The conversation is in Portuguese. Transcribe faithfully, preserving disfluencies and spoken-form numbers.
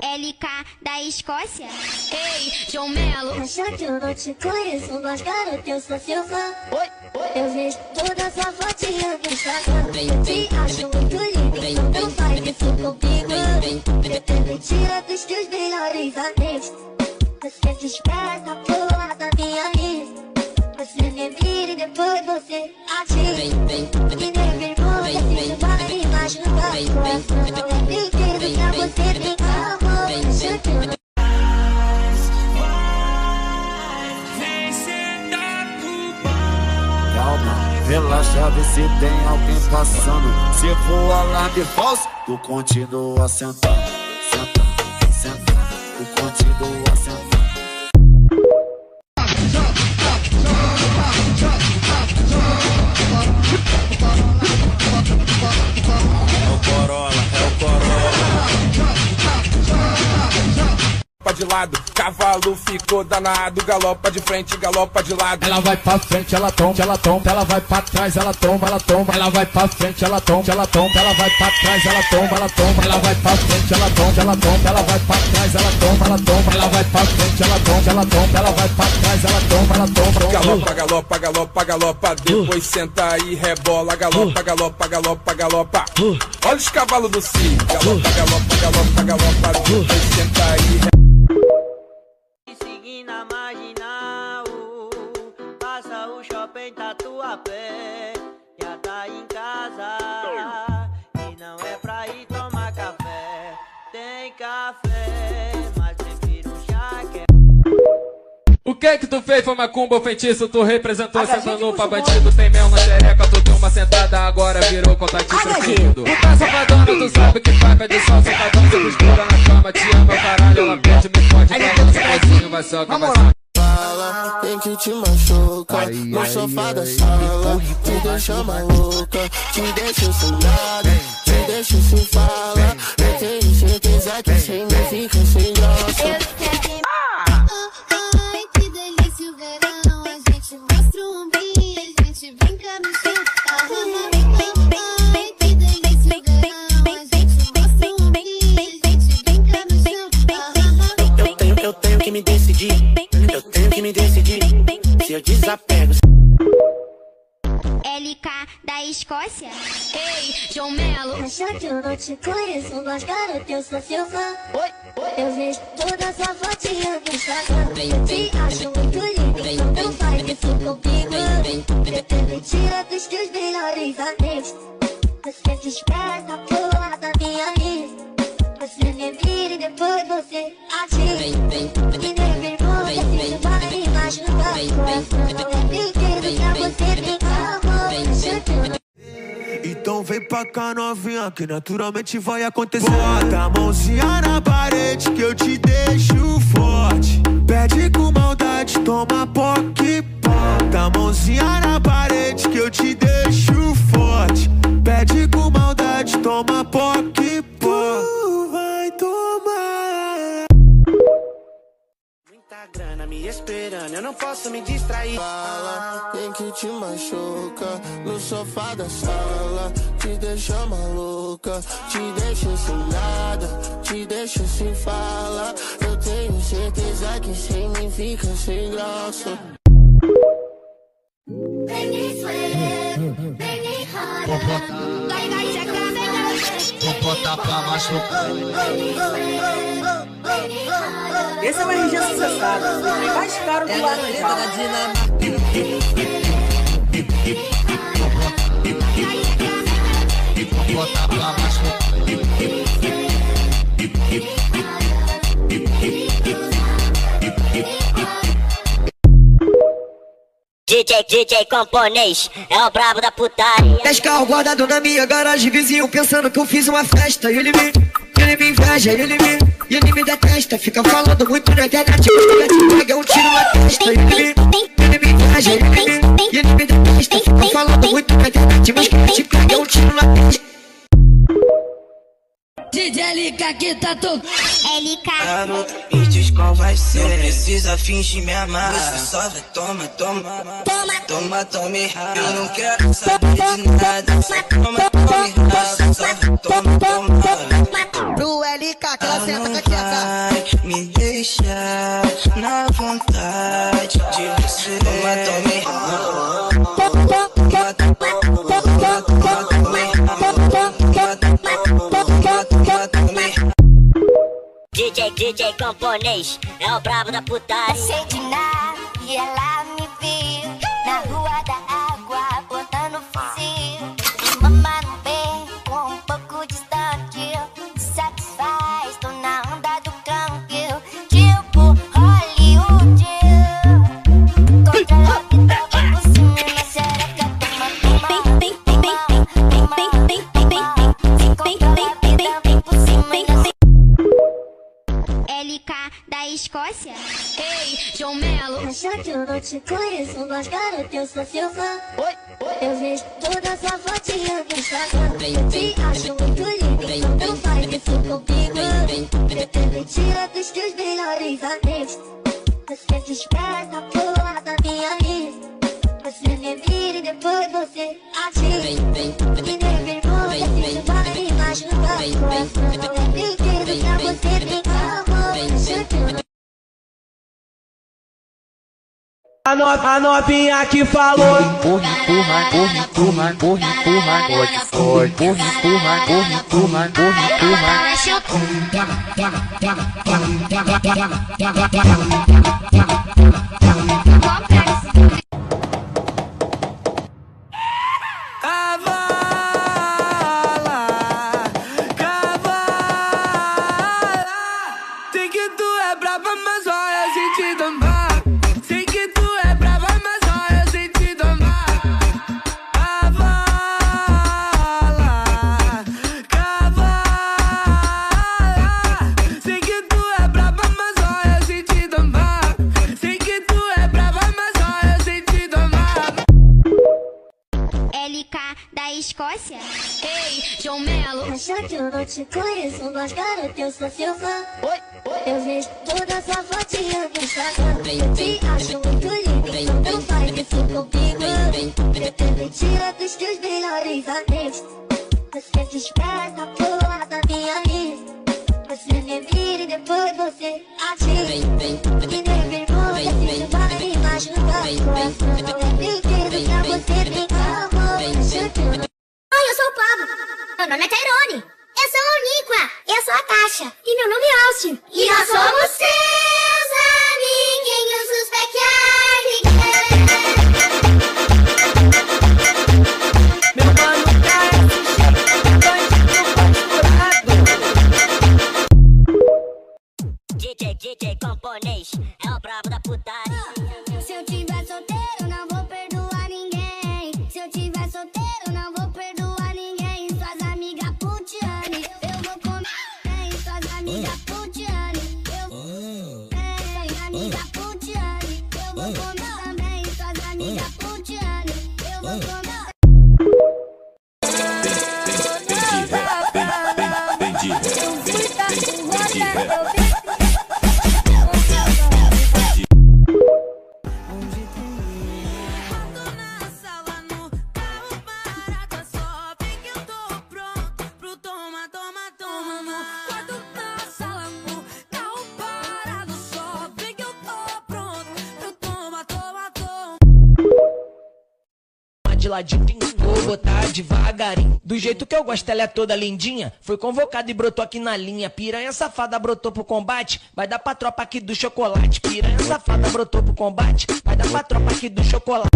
L K da Escócia. Ei, João Mello. Achou que eu não te conheço, mas garoto, eu sou seu fã. Oi, oi. Eu vejo toda sua fotinha no Instagram. Eu te acho muito lindo, não faz isso comigo. Pretendo tirar dos teus melhores amigos. Você desperta a porra da minha lista. Você me vira e depois você atira. E nem vergonha, se tu vai me machucar. Coração não é brinquedo pra você brincar, amor. Relaxa, vê se tem alguém passando. Se for alarme falso, tu continua sentado, sentado, sentado. Tu continua sentado. De lado, cavalo ficou danado, galopa de frente, galopa de lado. Ela vai pra frente, ela tomba, ela tomba, ela vai pra trás, ela tomba, ela tomba. Ela vai pra frente, ela tomba, ela tomba, ela vai pra trás, ela tomba, ela tomba. Ela vai pra frente, ela tomba, ela tomba, ela vai pra trás, ela tomba, ela tomba. Ela vai pra frente, ela tomba, ela tomba, ela vai pra trás, ela tomba, ela tomba. Galopa, galopa, galopa, galopa, depois senta e rebola, galopa, galopa, galopa, galopa. Olha os cavalos do cio, galopa, galopa, galopa, galopa, depois senta e rebola. Na marginal, passa o shopping, tá tua pé, já tá em casa, e não é pra ir tomar café, tem café, mas prefiro chá que é... O que que tu fez foi macumba ou feitiço, tu representou, sentando pra bandido, tem mel na xereca, tu deu uma sentada, agora virou contatinho sentido. Tu tá safadona, tu sabe que paga de sol, safadão, se costura na cama, te ama, caralho, ela perde, me fode, vai só que vai só. Fala, tem que te machucar no sofá da sala, te deixa maluca, te deixa sem nada, te deixa sem fala. Eu tenho certeza que sem mim fica sem graça. Ai, que delícia o verão, a gente mostra um bem, a gente brinca no chão. Ai, que delícia o verão, a gente mostra um bem, a gente brinca no chão. Eu tenho, eu tenho que me decidir. Me decidir, se eu desapego. L K da Escócia. Ei, João Mello. Achou que eu não te conheço, mas garoto, eu sou seu fã. Oi, oi. Eu vejo toda sua fotinha no Instagram. Eu te acho muito lindo, não faz isso comigo. Pretendo tirar dos teus melhores amigos. Você desperta a porra da minha lista. Você me vira e depois você atira. E nem vergonha, se tu vai me machucar. Coração não é brinquedo pra você brincar, amor. Então vem pra cá, novinha, que naturalmente vai acontecer. Bota a mãozinha na parede que eu te deixo forte. Pede com maldade, toma poque. Bota a mãozinha na parede que eu te deixo forte. Pede com maldade, toma poque. Grana me esperando, eu não posso me distrair. Fala, tem que te machuca no sofá da sala, te deixa maluca, te deixa sem nada, te deixa sem fala. Eu tenho certeza que sem mim fica sem graça. Make me sweat, make me harder. Vai, vai, chegar, vem, vem. Vou botar pra baixo. Esse é o R G sucessado, é mais caro que o laranjal. Vou botar pra baixo. D J, D J Camponês, é o brabo da putaria. Dez carros guardado na minha garagem, vizinho pensando que eu fiz uma festa. E ele me, ele me inveja, ele me, ele me detesta. Fica falando muito na internet, pega um tiro na testa. Ele me, ele me inveja, ele me, ele me detesta. Fica falando muito na internet, mas que te pega um tiro na testa. D J L K que tá tudo. L K. Garota, me diz qual vai ser. Não precisa fingir me amar. Você só vai toma, toma, toma, toma, toma. Eu não quero saber de nada. Toma, toma, toma, toma, toma, toma. Pro L K. ficar, que ela ah, senta, que quieta. Me deixa na vontade de você. D J, D J Camponês é o brabo da putaria. Achei de nada e ela me viu na rua da água botando fuzil. Me mamando bem com um pouco distante, satisfaz, tô na onda do campeão. Tipo Hollywood, contra a vida por cima, minha xereca toma, toma, L K da Escócia. Ei, João Mello, acha que eu não te conheço, mas garoto, eu sou seu fã. Oi, oi. Eu vejo toda sua fotinha no Instagram. Te acho muito lindo, não faz isso comigo. Pretendo tirar dos teus melhores amigos. Você despreza a porra da minha vida. Você me vira e depois você atira. Me deu vergonha, se tu vai me machucar. Coração não é brinquedo pra você brincar. A, no, a novinha que falou: corre, empurra, corre, empurra, corre, empurra, pode, pode, corre, empurra, corre, empurra, corre, empurra. Escócia. Ei, João Mello, acha que eu não te conheço, mas garoto, eu sou seu fã. Oi, oi. Eu vejo toda sua fotinha no Instagram. Te acho muito lindo, não faz isso comigo. Pretendo tirar dos teus melhores amigos. Você despreza a porra da minha vida. Você me vira e depois você atira. Me deu vergonha, se tu vai me machucar. Coração não é brinquedo pra você brincar. Oi, eu sou o Pablo. Meu nome é Tairone. Eu sou a Uniqua. Eu sou a Tasha. E meu nome é Austin. E nós somos seus amiguinhos dos backyardigans. Meu mano tá exigente, D J, D J Camponês é o brabo da putaria. Se eu tiver solteiro, não vou perdoar ninguém. Se eu tiver solteiro, de ladinho, vou botar devagarinho. Do jeito que eu gosto, ela é toda lindinha. Foi convocada e brotou aqui na linha. Piranha safada brotou pro combate. Vai dar pra tropa aqui do chocolate. Piranha safada brotou pro combate. Vai dar pra tropa aqui do chocolate.